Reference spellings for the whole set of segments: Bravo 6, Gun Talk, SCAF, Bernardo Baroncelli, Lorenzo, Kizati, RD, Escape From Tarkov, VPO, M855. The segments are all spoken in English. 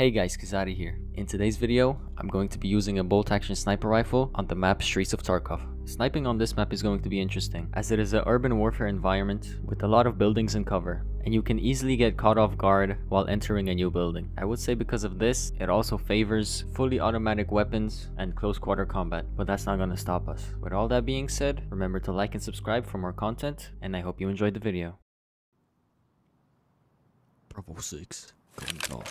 Hey guys, Kizati here. In today's video, I'm going to be using a bolt action sniper rifle on the map Streets of Tarkov. Sniping on this map is going to be interesting, as it is an urban warfare environment with a lot of buildings and cover, and you can easily get caught off guard while entering a new building. I would say because of this, it also favors fully automatic weapons and close quarter combat, but that's not gonna stop us. With all that being said, remember to like and subscribe for more content, and I hope you enjoyed the video. Bravo 6, Gun Talk.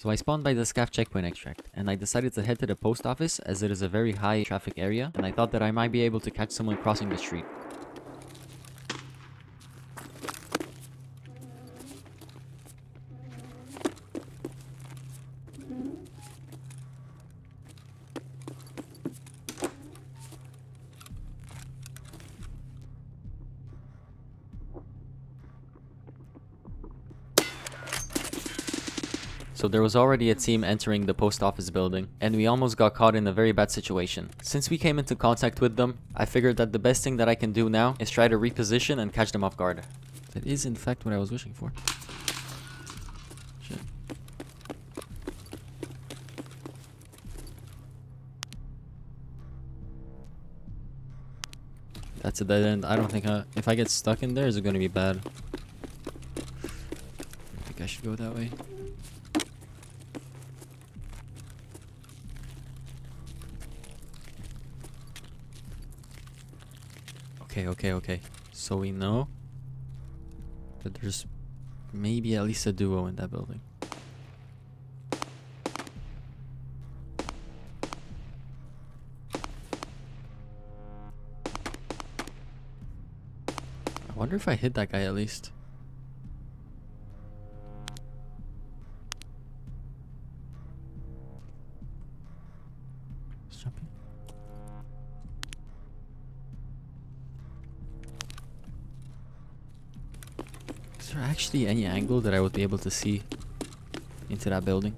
So I spawned by the SCAF checkpoint extract, and I decided to head to the post office as it is a very high traffic area, and I thought that I might be able to catch someone crossing the street. So there was already a team entering the post office building, and we almost got caught in a very bad situation. Since we came into contact with them, I figured that the best thing that I can do now is try to reposition and catch them off guard. That is in fact what I was wishing for. Shit. That's a dead end. I don't think if I get stuck in there, is it going to be bad? I think I should go that way. Okay. So we know that there's maybe at least a duo in that building. I wonder if I hit that guy at least. Is there actually any angle that I would be able to see into that building?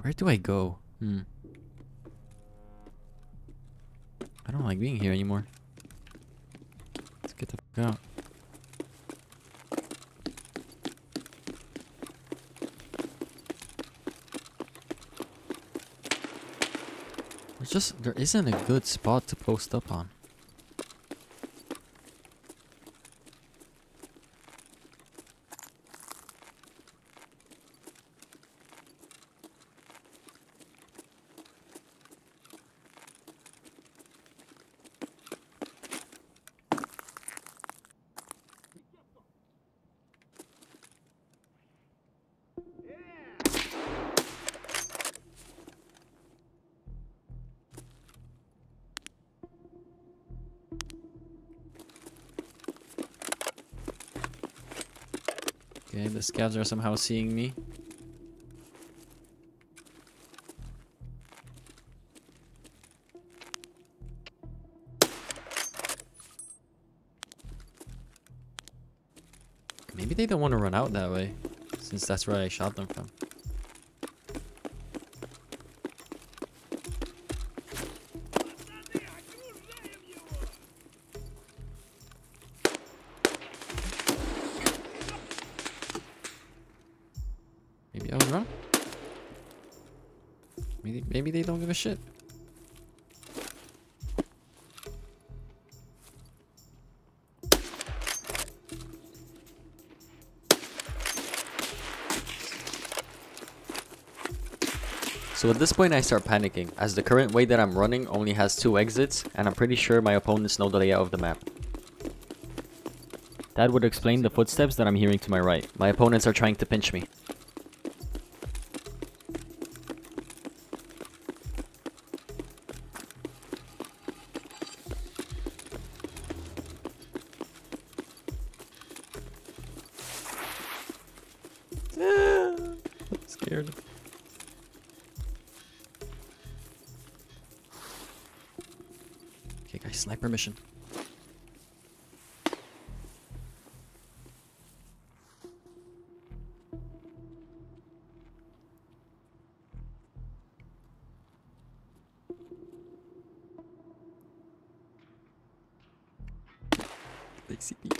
Where do I go? I don't like being here anymore. Let's get the fuck out. There isn't a good spot to post up on. Okay, the scavs are somehow seeing me. Maybe they don't want to run out that way, since that's where I shot them from. Maybe I was wrong. Maybe they don't give a shit. So at this point I start panicking, as the current way that I'm running only has 2 exits, and I'm pretty sure my opponents know the layout of the map. That would explain the footsteps that I'm hearing to my right. My opponents are trying to pinch me. I'm scared. Okay guys, sniper mission. basically.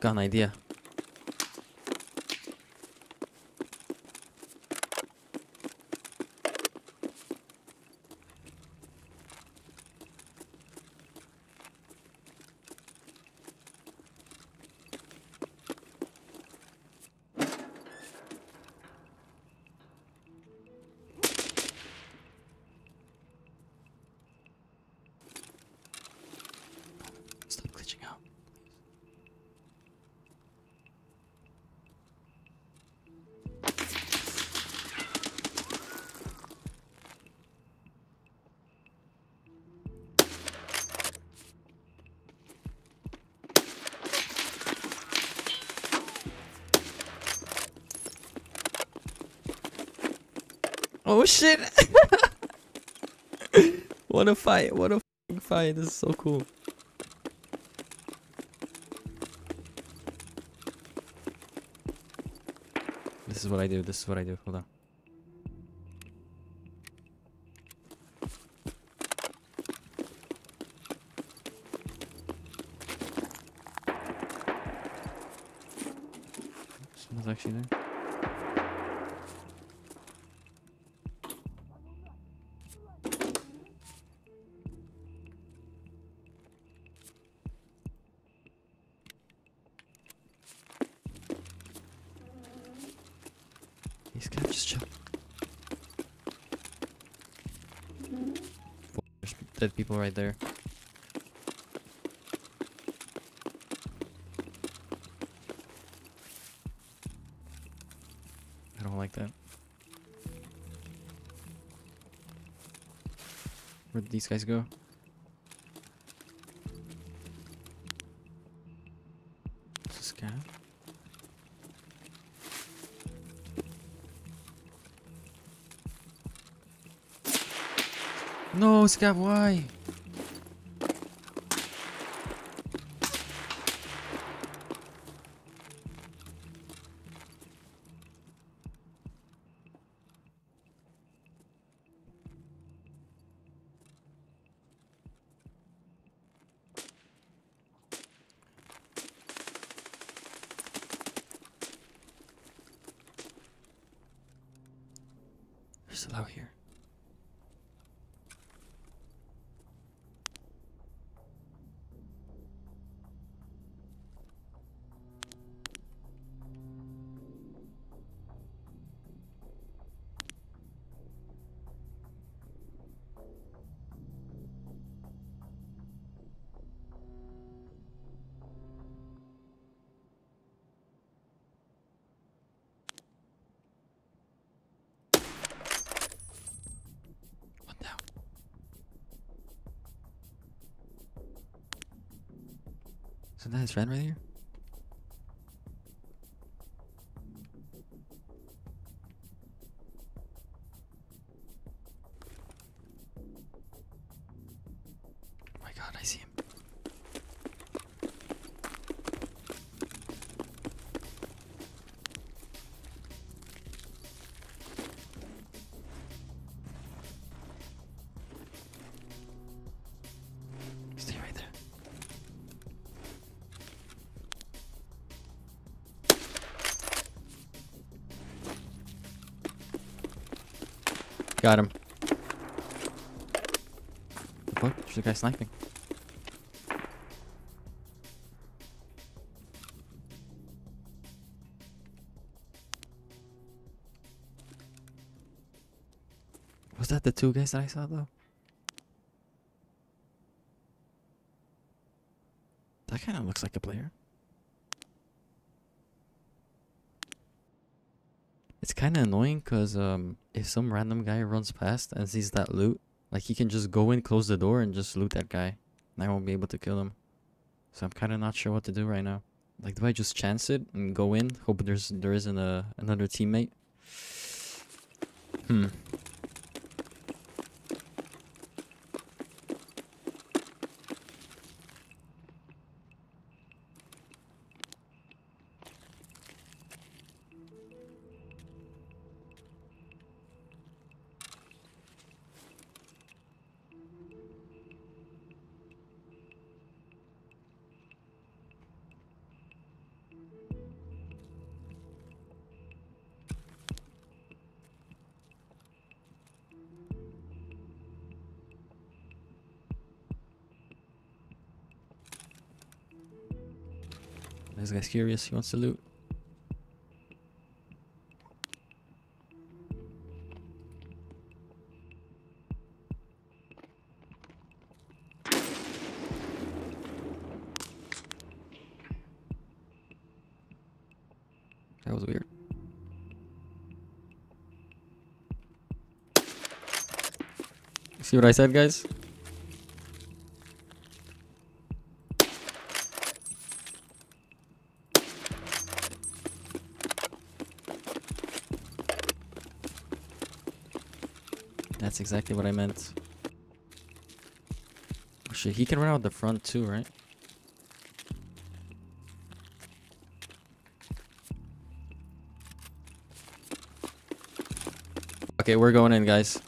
Got an idea. Oh shit! What a fight, what a f***ing fight, this is so cool. This is what I do, this is what I do, hold on. Someone's actually there. Dead people right there. I don't like that. Where did these guys go? This guy. No, SCAF, why? They're still out here. Isn't that his friend right here? Oh my god, I see him. Stay right there. Got him. Look, there's a guy sniping. Was that the two guys that I saw though? That kind of looks like a player. It's kind of annoying because if some random guy runs past and sees that loot, like he can just go in, close the door, and just loot that guy. And I won't be able to kill him. So I'm kind of not sure what to do right now. Like, do I just chance it and go in, hope there isn't another teammate? This guy's curious, he wants to loot. That was weird. See what I said, guys? That's exactly what I meant. Oh shit, he can run out the front too, right? Okay, we're going in, guys.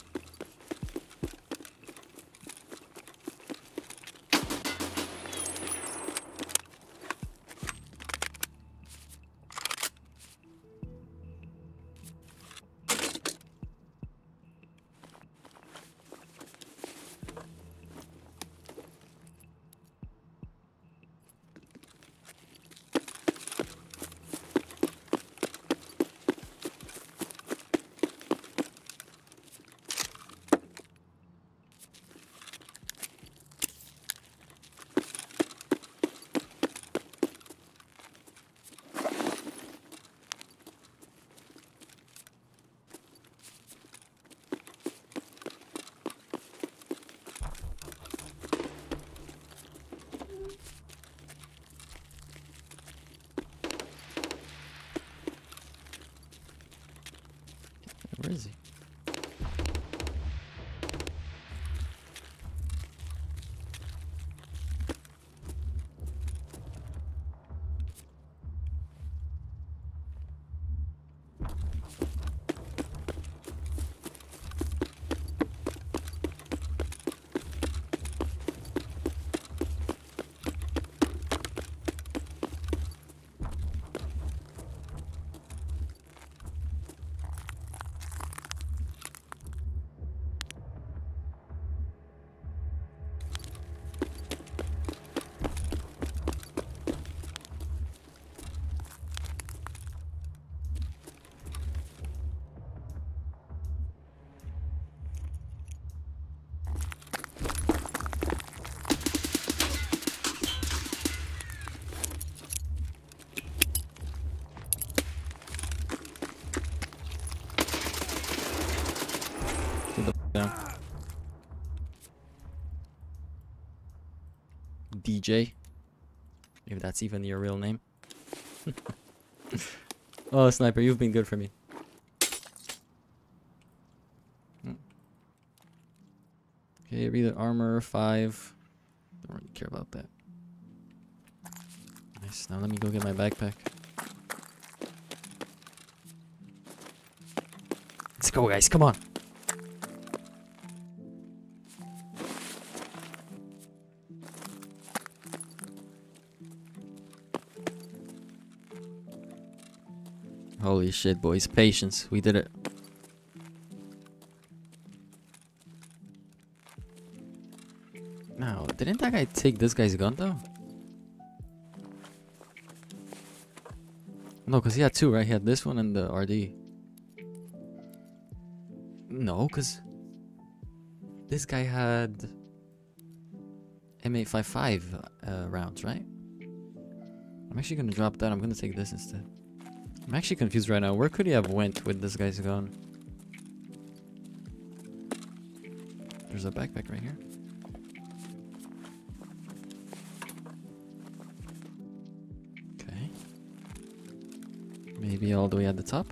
Where is he? DJ, if that's even your real name. Oh, sniper, you've been good for me. Okay, read the armor 5. Don't really care about that. Nice. Now let me go get my backpack. Let's go, guys. Come on. Holy shit, boys. Patience. We did it. Didn't that guy take this guy's gun though? No, because he had two, right? He had this one and the RD. No, because this guy had M855 rounds, right? I'm actually going to drop that. I'm going to take this instead. I'm actually confused right now. Where could he have went with this guy's gun? There's a backpack right here. Okay. Maybe all the way at the top?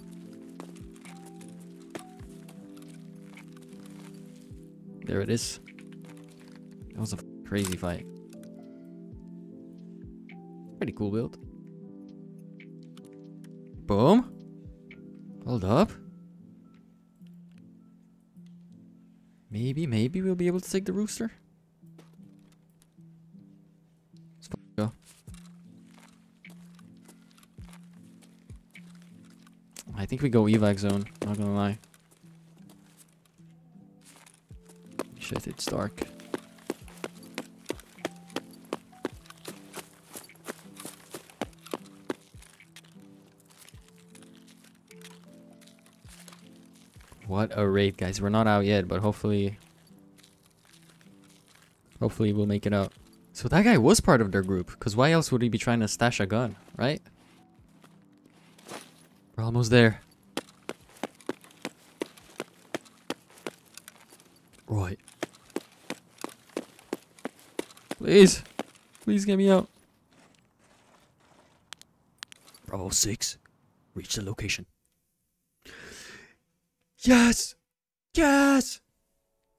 There it is. That was a crazy fight. Pretty cool build. Boom. Hold up. Maybe we'll be able to take the rooster. Let's go. I think we go evac zone, not gonna lie. Shit, it's dark. What a raid, guys. We're not out yet, but hopefully we'll make it out. So that guy was part of their group, because why else would he be trying to stash a gun, right? We're almost there. Right. Please. Please get me out. Bravo 6. Reach the location. Yes! Yes!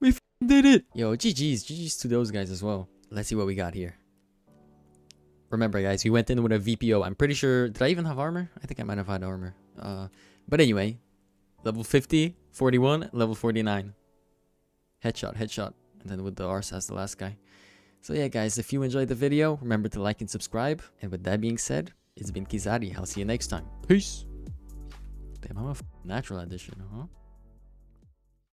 We f***ing did it! Yo, GG's. GG's to those guys as well. Let's see what we got here. Remember, guys, we went in with a VPO. I'm pretty sure... Did I even have armor? I think I might have had armor. But anyway. Level 50, 41, level 49. Headshot, headshot. And then with the RSA's the last guy. So yeah, guys, if you enjoyed the video, remember to like and subscribe. And with that being said, it's been Kizati. I'll see you next time. Peace! Damn, I'm a f***ing natural edition, huh?